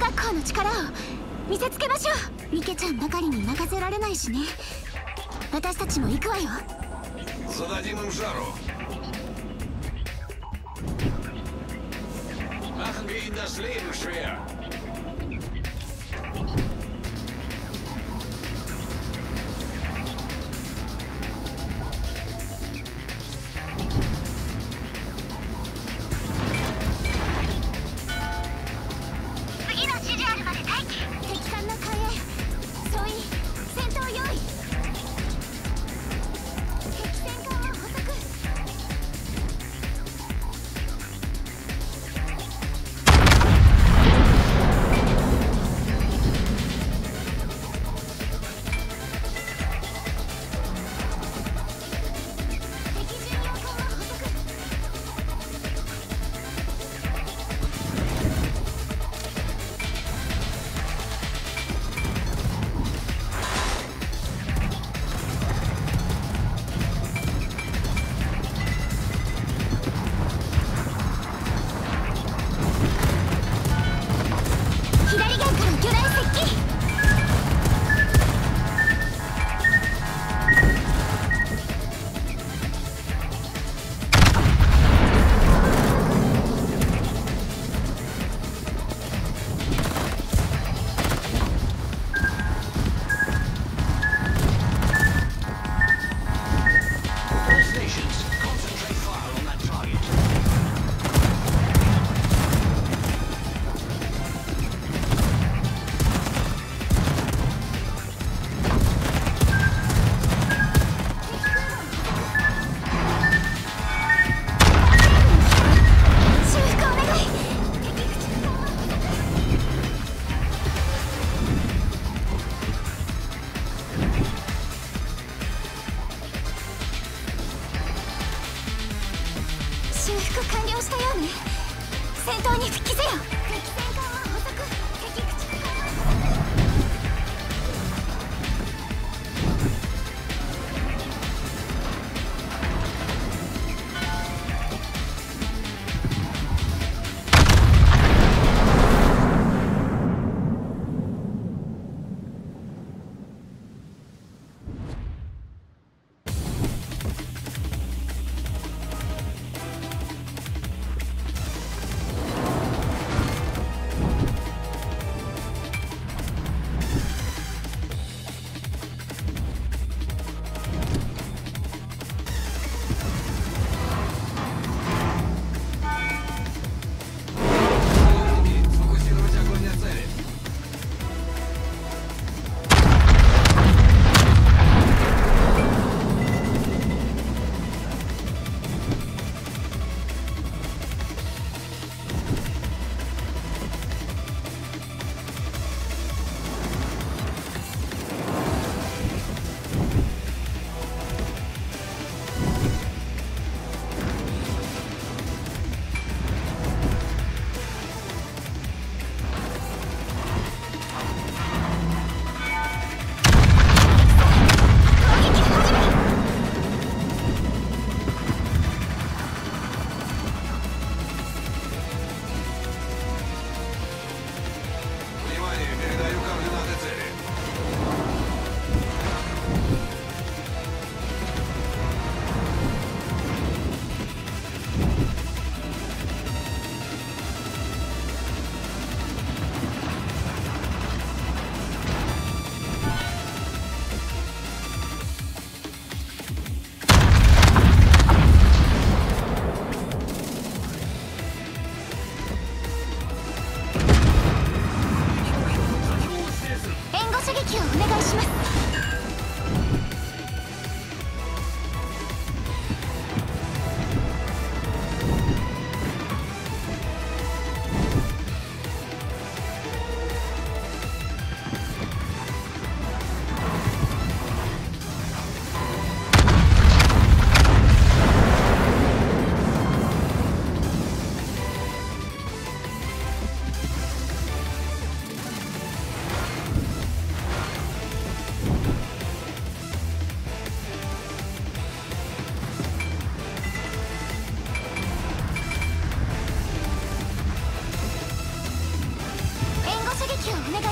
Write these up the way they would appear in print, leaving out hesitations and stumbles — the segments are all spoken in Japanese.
学校の力を見せつけましょう。ミケちゃんばかりに任せられないしね。私たちも行くわよ。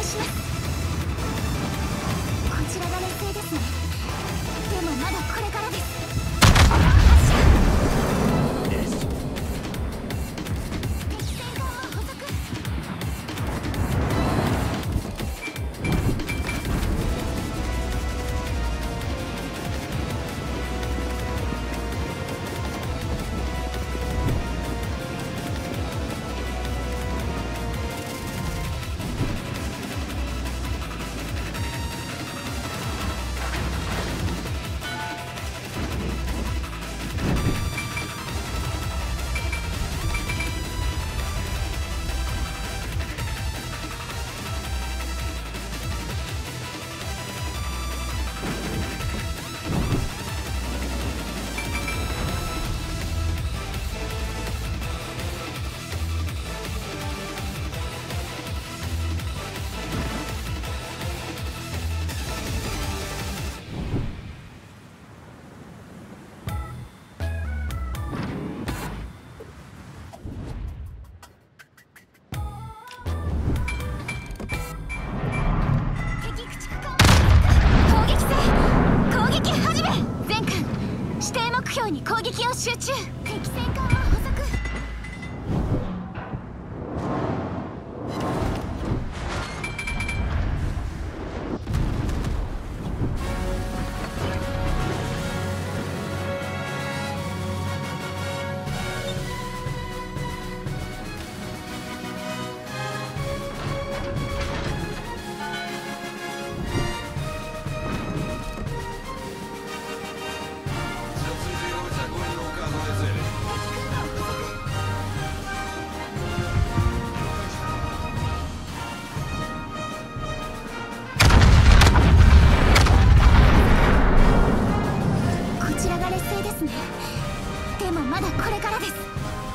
返します。こちらが劣勢ですね。でもまだこれからです。 集中。敵戦艦は捕捉。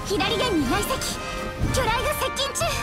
左舷に雷石、魚雷が接近中。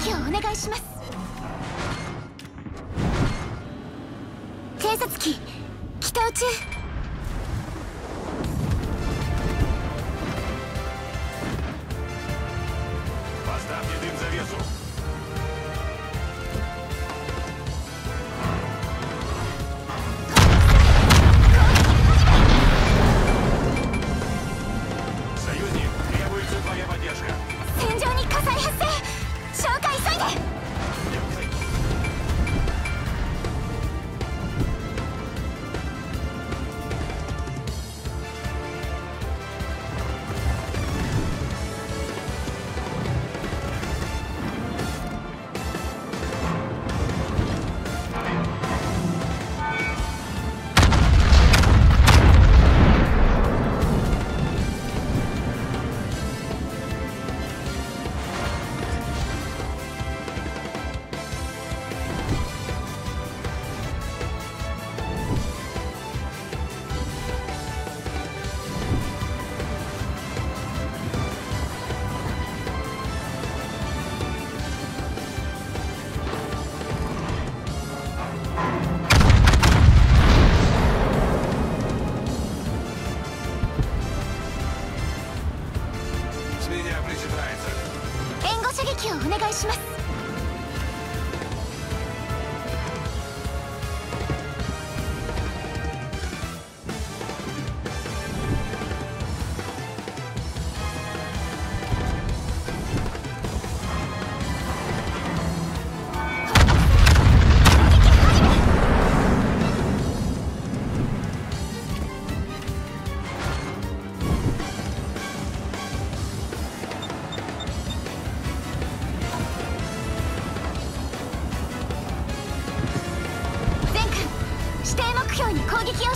機をお願いします。偵察機起動中。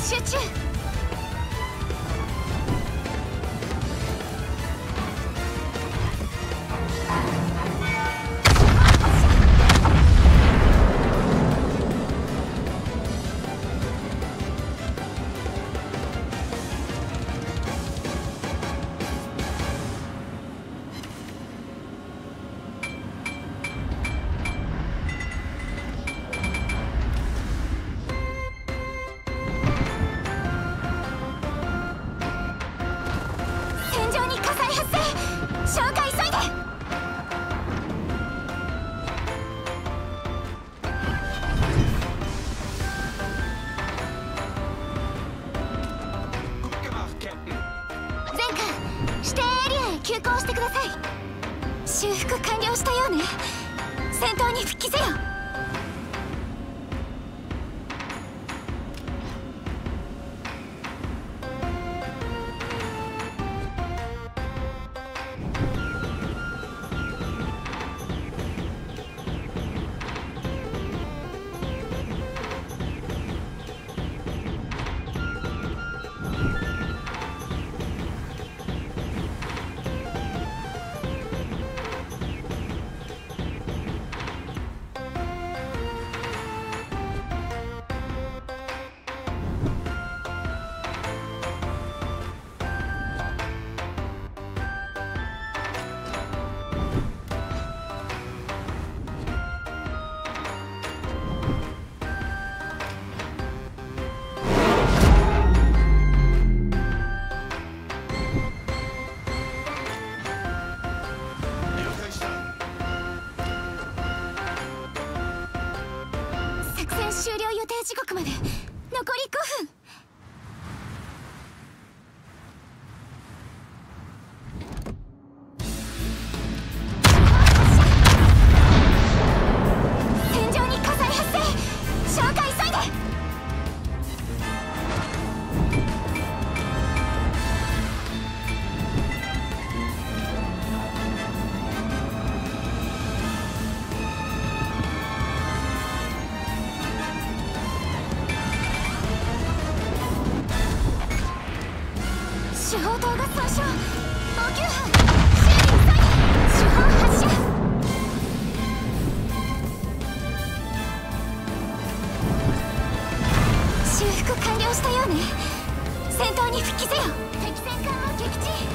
集中。修復完了したようね。戦闘に復帰せよ。終了予定時刻まで残り5分。主砲塔が損傷。応急班主砲発射。修復完了したようね。戦闘に復帰せよ。敵戦艦を撃沈。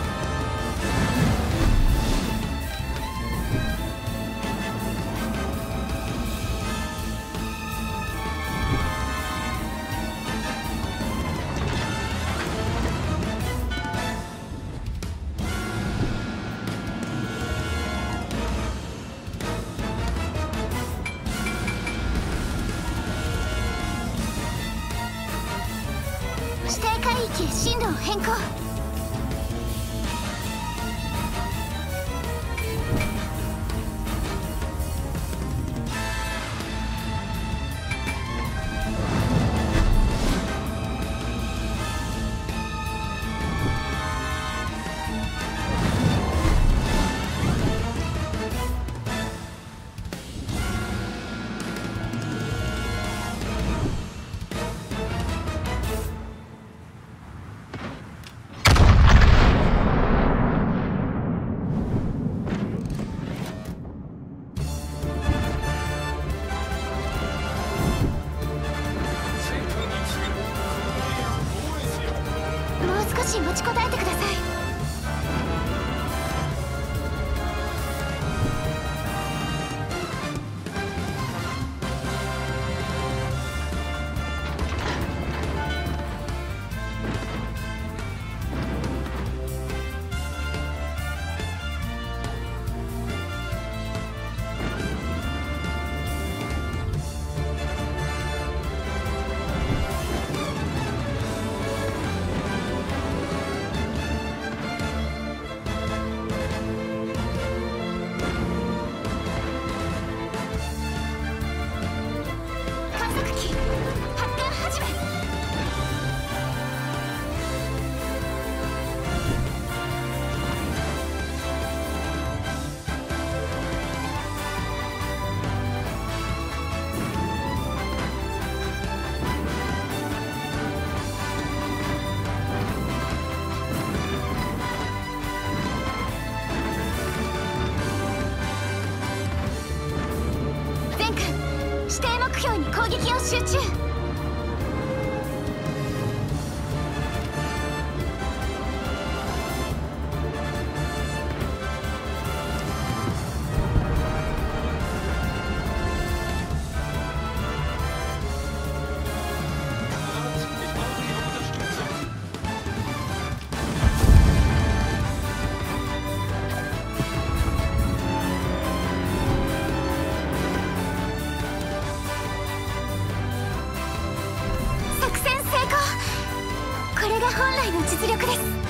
域へ進路を変更。持ちこたえてください。攻撃を集中。本来の実力です。